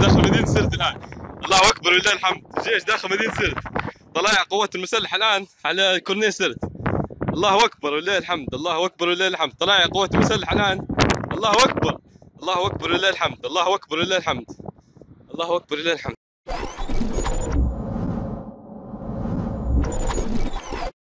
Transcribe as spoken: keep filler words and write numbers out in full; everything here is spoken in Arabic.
داخل مدينه سرت الان. الله اكبر ولله الحمد، الجيش داخل مدينه سرت، طلائع قوات المسلحه الان على كورنيش سرت. الله اكبر ولله الحمد، الله اكبر ولله الحمد، طلائع قوات المسلحه الان. الله اكبر، الله اكبر ولله الحمد، الله اكبر ولله الحمد، الله اكبر ولله الحمد.